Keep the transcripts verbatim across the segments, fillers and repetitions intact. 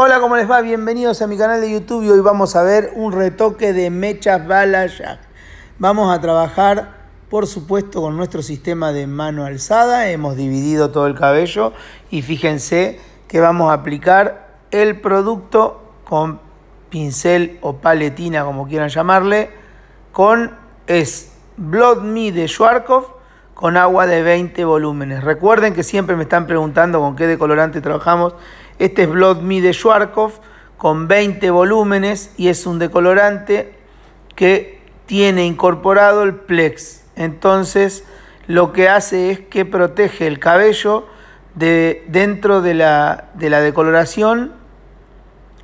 Hola, ¿cómo les va? Bienvenidos a mi canal de YouTube y hoy vamos a ver un retoque de mechas bala jack. Vamos a trabajar, por supuesto, con nuestro sistema de mano alzada. Hemos dividido todo el cabello y fíjense que vamos a aplicar el producto con pincel o paletina, como quieran llamarle, con es Blood Me de Schwarzkopf con agua de veinte volúmenes. Recuerden que siempre me están preguntando con qué decolorante trabajamos. Este es Blood Me de Schwarzkopf con veinte volúmenes y es un decolorante que tiene incorporado el Plex. Entonces lo que hace es que protege el cabello de, dentro de la, de la decoloración,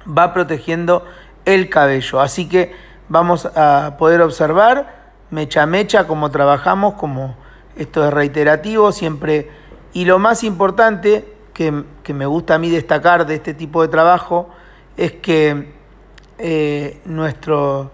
va protegiendo el cabello. Así que vamos a poder observar mecha a mecha como trabajamos, como esto es reiterativo siempre. Y lo más importante que, que me gusta a mí destacar de este tipo de trabajo es que eh, nuestro,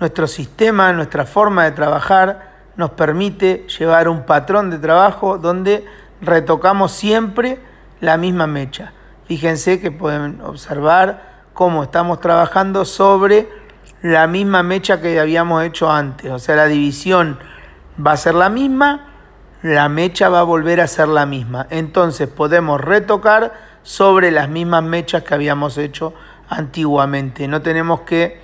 nuestro sistema, nuestra forma de trabajar nos permite llevar un patrón de trabajo donde retocamos siempre la misma mecha. Fíjense que pueden observar cómo estamos trabajando sobre la misma mecha que habíamos hecho antes. O sea, la división va a ser la misma, la mecha va a volver a ser la misma. Entonces podemos retocar sobre las mismas mechas que habíamos hecho antiguamente. No tenemos que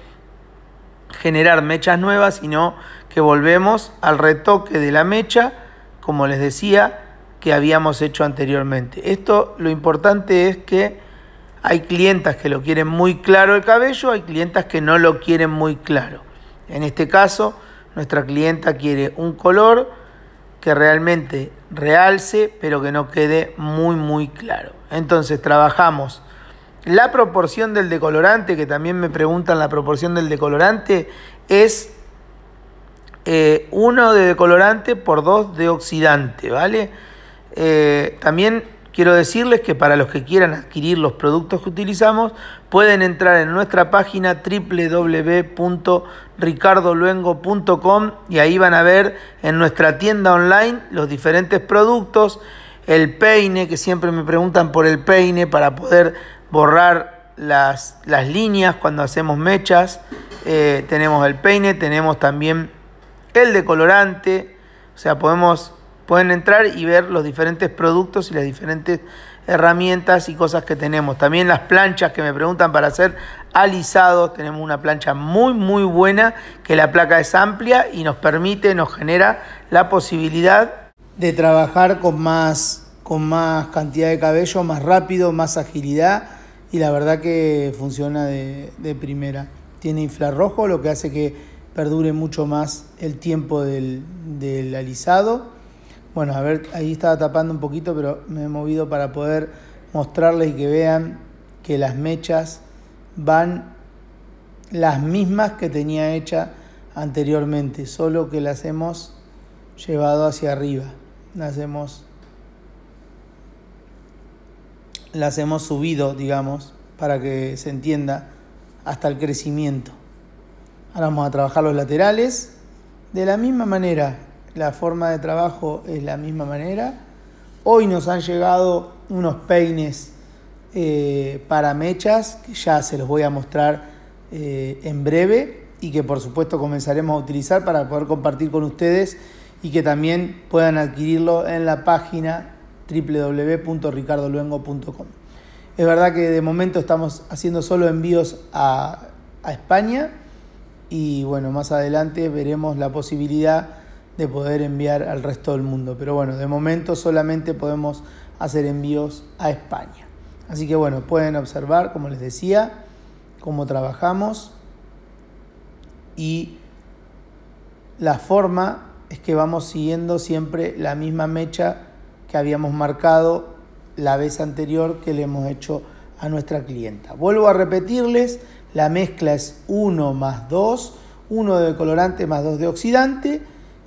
generar mechas nuevas, sino que volvemos al retoque de la mecha, como les decía, que habíamos hecho anteriormente. Esto, lo importante es que hay clientas que lo quieren muy claro el cabello, hay clientas que no lo quieren muy claro. En este caso, nuestra clienta quiere un color que realmente realce, pero que no quede muy, muy claro. Entonces trabajamos la proporción del decolorante, que también me preguntan la proporción del decolorante, es eh, uno de decolorante por dos de oxidante, ¿vale? Eh, también quiero decirles que para los que quieran adquirir los productos que utilizamos, pueden entrar en nuestra página w w w punto ricardo luengo punto com y ahí van a ver en nuestra tienda online los diferentes productos, el peine, que siempre me preguntan por el peine para poder borrar las, las líneas cuando hacemos mechas. Eh, tenemos el peine, tenemos también el decolorante, o sea, podemos... Pueden entrar y ver los diferentes productos y las diferentes herramientas y cosas que tenemos. También las planchas que me preguntan para hacer alisados. Tenemos una plancha muy, muy buena, que la placa es amplia y nos permite, nos genera la posibilidad de trabajar con más, con más cantidad de cabello, más rápido, más agilidad. Y la verdad que funciona de, de primera. Tiene infrarrojo, lo que hace que perdure mucho más el tiempo del, del alisado. Bueno, a ver, ahí estaba tapando un poquito, pero me he movido para poder mostrarles y que vean que las mechas van las mismas que tenía hecha anteriormente, solo que las hemos llevado hacia arriba, las hemos, las hemos subido, digamos, para que se entienda, hasta el crecimiento. Ahora vamos a trabajar los laterales de la misma manera. La forma de trabajo es la misma manera. Hoy nos han llegado unos peines eh, para mechas, que ya se los voy a mostrar eh, en breve y que por supuesto comenzaremos a utilizar para poder compartir con ustedes y que también puedan adquirirlo en la página w w w punto ricardo luengo punto com. Es verdad que de momento estamos haciendo solo envíos a, a España y bueno, más adelante veremos la posibilidad de poder enviar al resto del mundo, pero bueno, de momento solamente podemos hacer envíos a España. Así que bueno, pueden observar, como les decía, cómo trabajamos, y la forma es que vamos siguiendo siempre la misma mecha que habíamos marcado la vez anterior que le hemos hecho a nuestra clienta. Vuelvo a repetirles, la mezcla es uno más dos, uno de decolorante más dos de oxidante,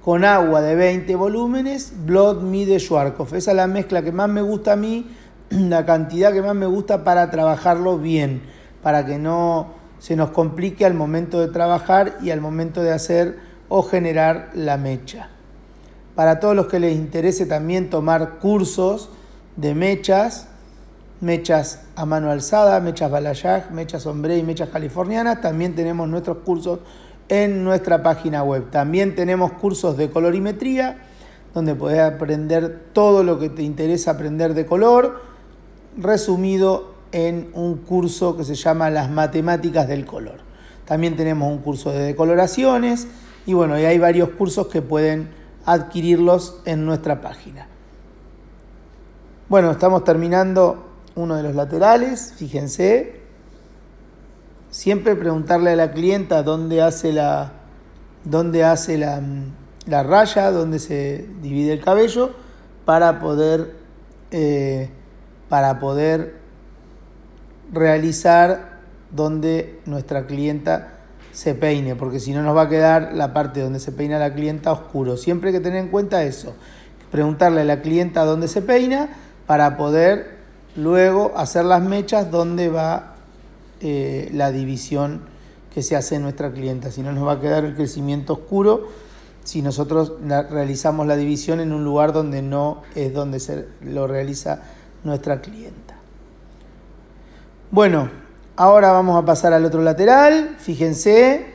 con agua de veinte volúmenes, Blood Me de Schwarzkopf. Esa es la mezcla que más me gusta a mí, la cantidad que más me gusta para trabajarlo bien, para que no se nos complique al momento de trabajar y al momento de hacer o generar la mecha. Para todos los que les interese también tomar cursos de mechas, mechas a mano alzada, mechas balayage, mechas hombre y mechas californianas. También tenemos nuestros cursos en nuestra página web. También tenemos cursos de colorimetría, donde podés aprender todo lo que te interesa aprender de color, resumido en un curso que se llama Las Matemáticas del Color. También tenemos un curso de decoloraciones y bueno, y hay varios cursos que pueden adquirirlos en nuestra página. Bueno, estamos terminando uno de los laterales, fíjense. Siempre preguntarle a la clienta dónde hace la, dónde hace la, la raya, dónde se divide el cabello, para poder, eh, para poder realizar donde nuestra clienta se peine, porque si no nos va a quedar la parte donde se peina la clienta oscuro. Siempre hay que tener en cuenta eso, preguntarle a la clienta dónde se peina para poder luego hacer las mechas donde va eh, la división que se hace en nuestra clienta. Si no, nos va a quedar el crecimiento oscuro si nosotros la, realizamos la división en un lugar donde no es donde se lo realiza nuestra clienta. Bueno, ahora vamos a pasar al otro lateral, fíjense,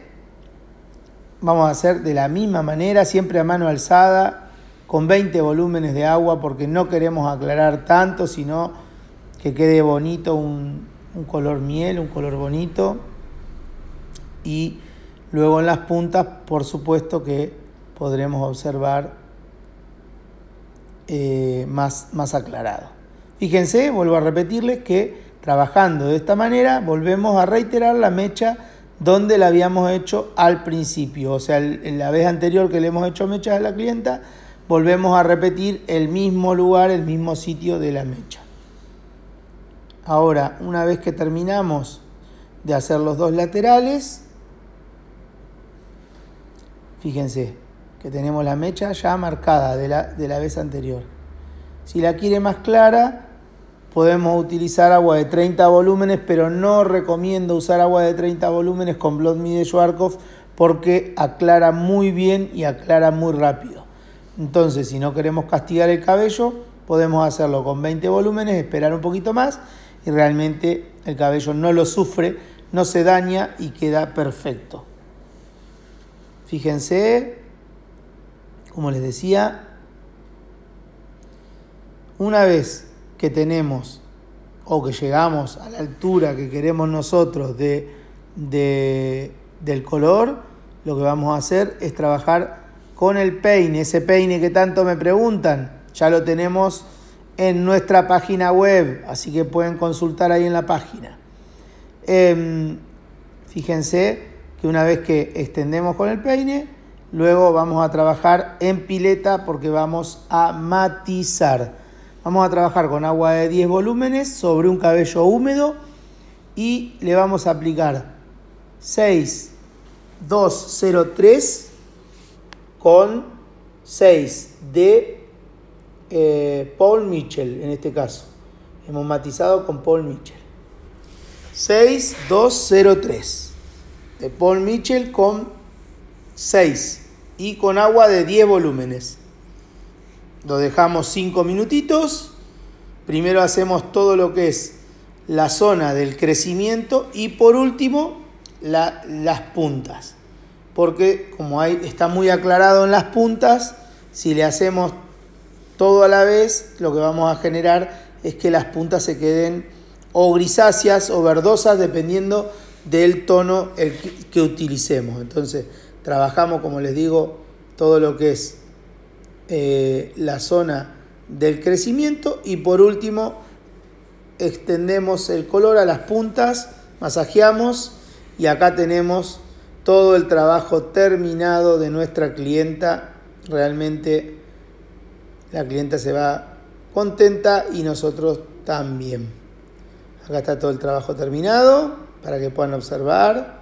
vamos a hacer de la misma manera, siempre a mano alzada, con veinte volúmenes de agua, porque no queremos aclarar tanto, sino que quede bonito, un, un color miel, un color bonito, y luego en las puntas, por supuesto que podremos observar eh, más, más aclarado. Fíjense, vuelvo a repetirles que trabajando de esta manera, volvemos a reiterar la mecha donde la habíamos hecho al principio. O sea, la vez anterior que le hemos hecho mechas a la clienta, volvemos a repetir el mismo lugar, el mismo sitio de la mecha. Ahora, una vez que terminamos de hacer los dos laterales, fíjense que tenemos la mecha ya marcada de la, de la vez anterior. Si la quiere más clara, podemos utilizar agua de treinta volúmenes, pero no recomiendo usar agua de treinta volúmenes con Blond Me de Schwarzkopf porque aclara muy bien y aclara muy rápido. Entonces, si no queremos castigar el cabello, podemos hacerlo con veinte volúmenes, esperar un poquito más y realmente el cabello no lo sufre, no se daña y queda perfecto. Fíjense, como les decía, una vez que tenemos o que llegamos a la altura que queremos nosotros de, de, del color, lo que vamos a hacer es trabajar con el peine. Ese peine que tanto me preguntan, ya lo tenemos en nuestra página web, así que pueden consultar ahí en la página. Eh, fíjense que una vez que extendemos con el peine, luego vamos a trabajar en pileta porque vamos a matizar. Vamos a trabajar con agua de diez volúmenes sobre un cabello húmedo y le vamos a aplicar seis dos cero tres con seis de eh, Paul Mitchell, en este caso. Hemos matizado con Paul Mitchell. seis dos cero tres de Paul Mitchell con seis y con agua de diez volúmenes. Lo dejamos cinco minutitos. Primero hacemos todo lo que es la zona del crecimiento y por último la, las puntas. Porque como hay, está muy aclarado en las puntas, si le hacemos todo a la vez, lo que vamos a generar es que las puntas se queden o grisáceas o verdosas dependiendo del tono el que, que utilicemos. Entonces trabajamos, como les digo, todo lo que es Eh, la zona del crecimiento y por último extendemos el color a las puntas, masajeamos y acá tenemos todo el trabajo terminado de nuestra clienta. Realmente la clienta se va contenta y nosotros también. Acá está todo el trabajo terminado para que puedan observar,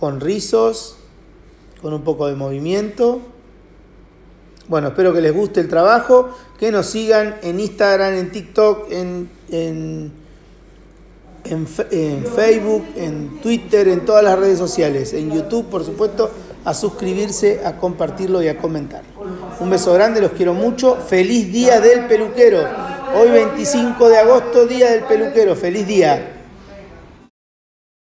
con rizos, con un poco de movimiento. Bueno, espero que les guste el trabajo, que nos sigan en Instagram, en TikTok, en, en, en, en Facebook, en Twitter, en todas las redes sociales, en YouTube, por supuesto, a suscribirse, a compartirlo y a comentar. Un beso grande, los quiero mucho. ¡Feliz Día del Peluquero! Hoy veinticinco de agosto, Día del Peluquero. ¡Feliz día!